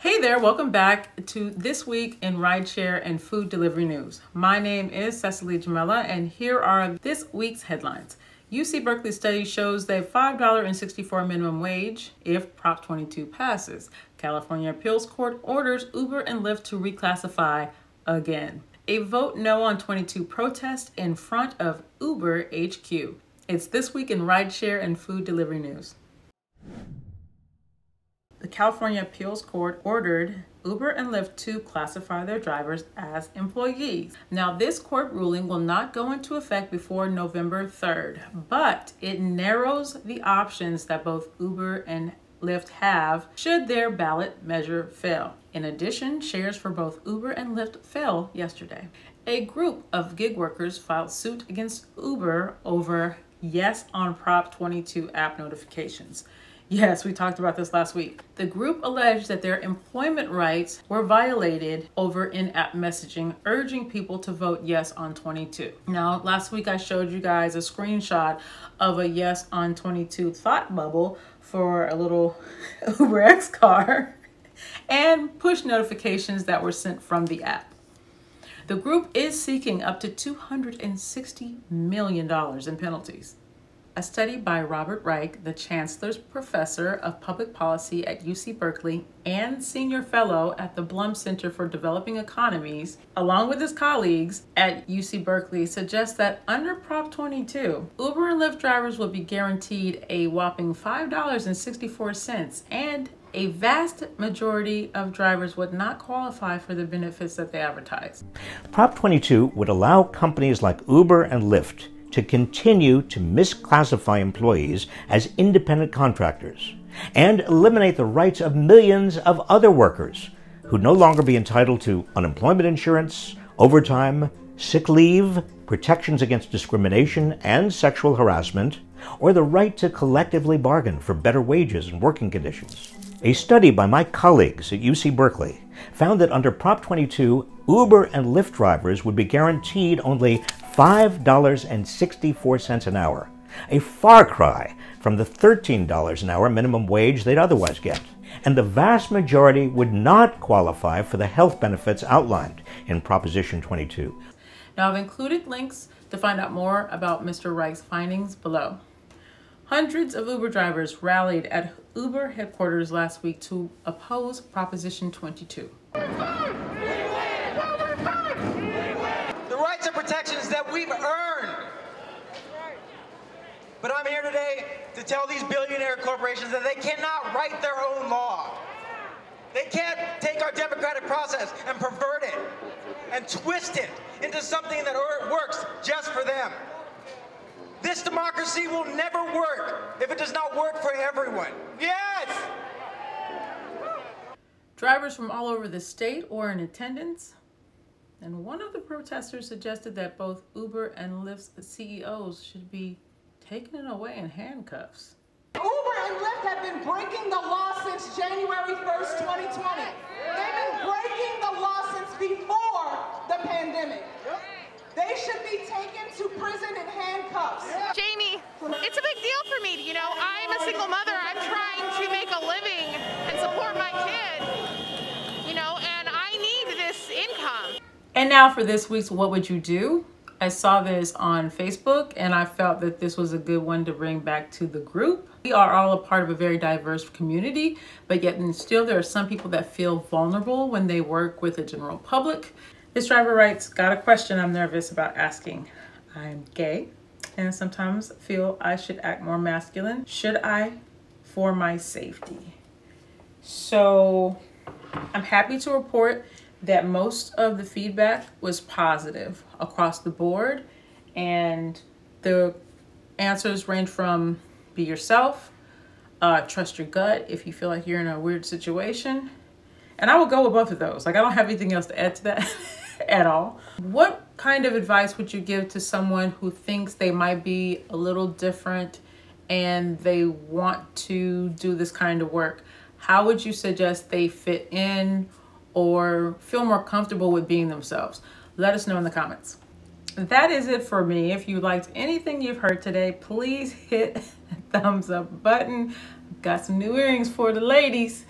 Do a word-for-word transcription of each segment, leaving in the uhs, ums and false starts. Hey there, welcome back to This Week in Rideshare and Food Delivery News. My name is Cecily Jamella, and here are this week's headlines. U C Berkeley study shows that five dollars and sixty-four cents minimum wage if Prop twenty-two passes. California Appeals Court orders Uber and Lyft to reclassify again. A vote no on twenty-two protest in front of Uber H Q. It's This Week in Rideshare and Food Delivery News. The California Appeals Court ordered Uber and Lyft to classify their drivers as employees. Now, this court ruling will not go into effect before November third, but it narrows the options that both Uber and Lyft have should their ballot measure fail. In addition, shares for both Uber and Lyft fell yesterday. A group of gig workers filed suit against Uber over yes on Prop twenty-two app notifications. Yes, we talked about this last week. The group alleged that their employment rights were violated over in-app messaging, urging people to vote yes on twenty-two. Now, last week I showed you guys a screenshot of a yes on twenty-two thought bubble for a little UberX car and push notifications that were sent from the app. The group is seeking up to two hundred sixty million dollars in penalties. A study by Robert Reich, the Chancellor's Professor of Public Policy at U C Berkeley and Senior Fellow at the Blum Center for Developing Economies, along with his colleagues at U C Berkeley, suggests that under Prop twenty-two, Uber and Lyft drivers will be guaranteed a whopping five dollars and sixty-four cents, and a vast majority of drivers would not qualify for the benefits that they advertise. Prop twenty-two would allow companies like Uber and Lyft to continue to misclassify employees as independent contractors and eliminate the rights of millions of other workers who'd no longer be entitled to unemployment insurance, overtime, sick leave, protections against discrimination and sexual harassment, or the right to collectively bargain for better wages and working conditions. A study by my colleagues at U C Berkeley found that under Prop twenty-two, Uber and Lyft drivers would be guaranteed only five dollars and sixty-four cents an hour, a far cry from the thirteen dollars an hour minimum wage they'd otherwise get. And the vast majority would not qualify for the health benefits outlined in Proposition twenty-two. Now, I've included links to find out more about Mister Reich's findings below. Hundreds of Uber drivers rallied at Uber headquarters last week to oppose Proposition twenty-two. And protections that we've earned. But I'm here today to tell these billionaire corporations that they cannot write their own law. They can't take our democratic process and pervert it and twist it into something that works just for them. This democracy will never work if it does not work for everyone. Yes! Drivers from all over the state or in attendance. And one of the protesters suggested that both Uber and Lyft's C E Os should be taken away in handcuffs. Uber and Lyft have been breaking the law since January first, twenty twenty. They've been breaking the law since before the pandemic. They should be taken to prison in handcuffs. Jamie, it's a big deal for me. You know, I'm a single mother. I'm trying to make a living and support my kid, you know, and I need this income. And now for this week's What Would You Do? I saw this on Facebook and I felt that this was a good one to bring back to the group. We are all a part of a very diverse community, but yet and still there are some people that feel vulnerable when they work with the general public. This driver writes, got a question I'm nervous about asking. I'm gay and sometimes feel I should act more masculine. Should I for my safety? So I'm happy to report that most of the feedback was positive across the board, and the answers range from be yourself, uh, trust your gut if you feel like you're in a weird situation, and I will go with both of those. Like, I don't have anything else to add to that at all. What kind of advice would you give to someone who thinks they might be a little different and they want to do this kind of work? How would you suggest they fit in or feel more comfortable with being themselves? Let us know in the comments. That is it for me. If you liked anything you've heard today, please hit the thumbs up button. I've got some new earrings for the ladies.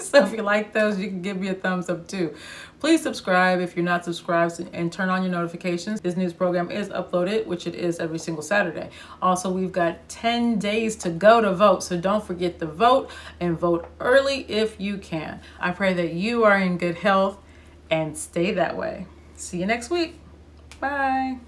So if you like those, you can give me a thumbs up too. Please subscribe if you're not subscribed and turn on your notifications. This news program is uploaded, which it is every single Saturday. Also, we've got ten days to go to vote, so don't forget to vote and vote early if you can. I pray that you are in good health and stay that way. See you next week. Bye.